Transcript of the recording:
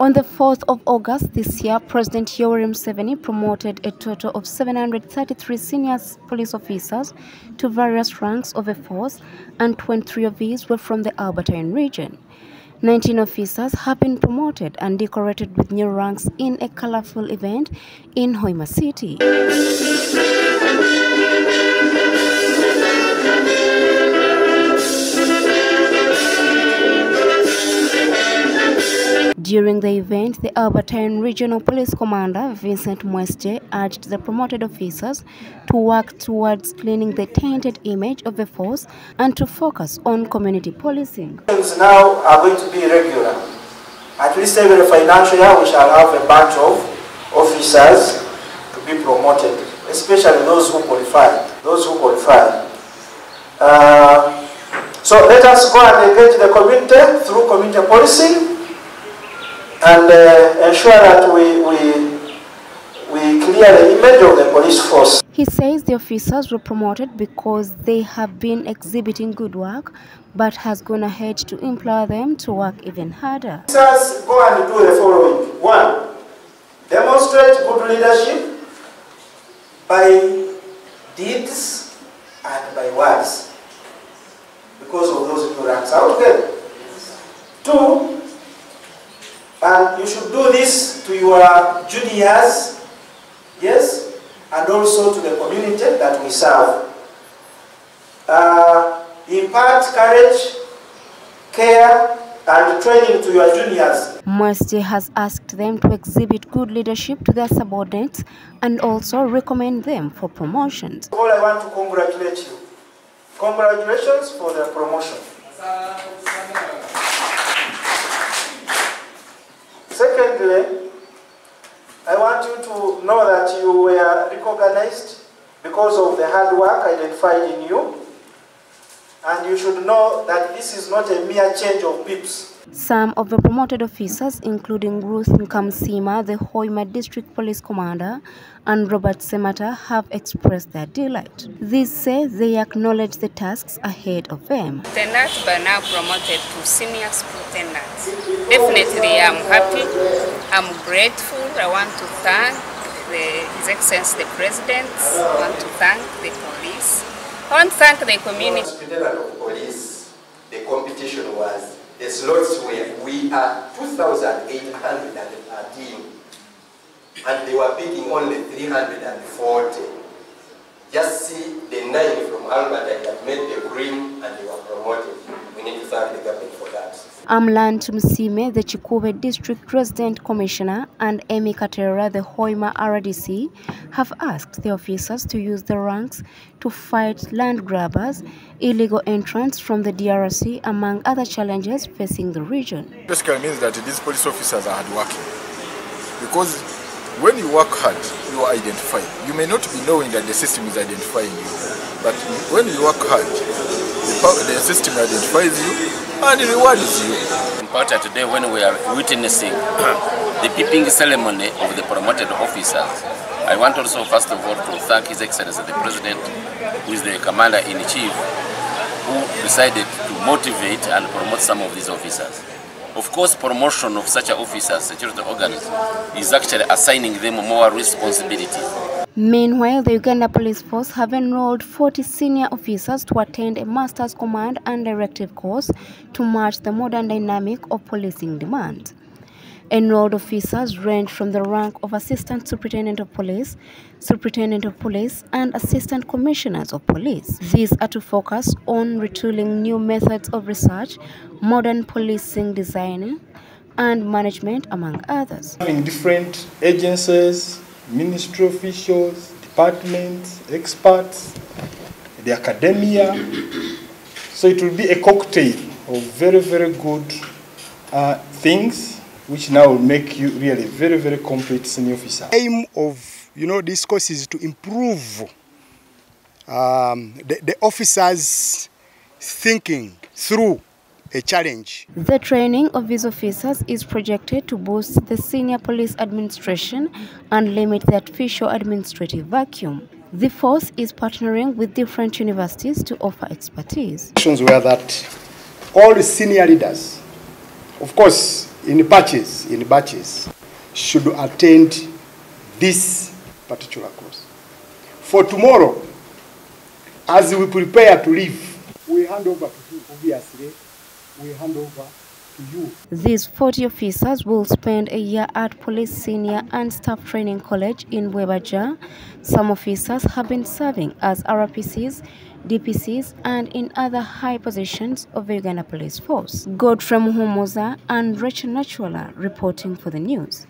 On the 4th of August this year, President Yoweri Museveni promoted a total of 733 senior police officers to various ranks of the force, and 23 of these were from the Albertine region. 19 officers have been promoted and decorated with new ranks in a colorful event in Hoima City. During the event, the Albertine Regional Police Commander, Vincent Mwesje, urged the promoted officers to work towards cleaning the tainted image of the force and to focus on community policing. Now are going to be regular. At least every financial year we shall have a bunch of officers to be promoted, especially those who qualify. So let us go and engage the community through community policing, and ensure that we clear the image of the police force. He says the officers were promoted because they have been exhibiting good work, but has gone ahead to implore them to work even harder. Officers, go and do the following. 1. Demonstrate good leadership by deeds and by words, because of those two ranks out there. 2. And you should do this to your juniors, yes, and also to the community that we serve. Impart courage, care, and training to your juniors. Mwesje has asked them to exhibit good leadership to their subordinates and also recommend them for promotions. All I want to congratulate you. Congratulations for the promotion. Secondly, I want you to know that you were recognized because of the hard work identified in you, and you should know that this is not a mere change of peeps. Some of the promoted officers, including Ruth Nkamsima, the Hoima District Police Commander, and Robert Semata, have expressed their delight. These say they acknowledge the tasks ahead of them. Lieutenant were now promoted to senior lieutenant. Definitely I'm happy, I'm grateful. I want to thank His Excellency the President, I want to thank the police, I want to thank the community. Of police, the competition was the slots where we are 2,813. And they were picking only 340. Just see the 9 from Albertine that made the green and they were promoted. We need to thank the government for that. Amland Msime, the Chikube District Resident Commissioner, and Emi Katera, the Hoima RDC, have asked the officers to use the ranks to fight land grabbers, illegal entrants from the DRC, among other challenges facing the region. Basically means that these police officers are hardworking. Because when you work hard, you are identified. You may not be knowing that the system is identifying you, but when you work hard, the system identifies you and it rewards you. In part today, when we are witnessing the peeping ceremony of the promoted officers, I want also first of all to thank His Excellency the President, who is the Commander-in-Chief, who decided to motivate and promote some of these officers. Of course, promotion of such officers, security organism, is actually assigning them more responsibility. Meanwhile, the Uganda Police Force have enrolled 40 senior officers to attend a Master's Command and Directive course to match the modern dynamic of policing demand. Enrolled officers range from the rank of Assistant Superintendent of Police, Superintendent of Police, and Assistant Commissioners of Police. These are to focus on retooling new methods of research, modern policing design, and management, among others. Having different agencies, ministry officials, departments, experts, the academia. So it will be a cocktail of very, very good things, which now will make you really very, very complete senior officer. The aim of this course is to improve the officers' thinking through a challenge. The training of these officers is projected to boost the senior police administration and limit the official administrative vacuum. The force is partnering with different universities to offer expertise. Where that all the senior leaders, of course, in batches, should attend this particular course. For tomorrow, as we prepare to leave, we hand over to you, obviously, we hand over to you. These 40 officers will spend a year at Police Senior and Staff Training College in Webaja. Some officers have been serving as RPCs, DPCs, and in other high positions of the Uganda Police Force. Godfrey Muhomoza and Rachel Nachwala reporting for the news.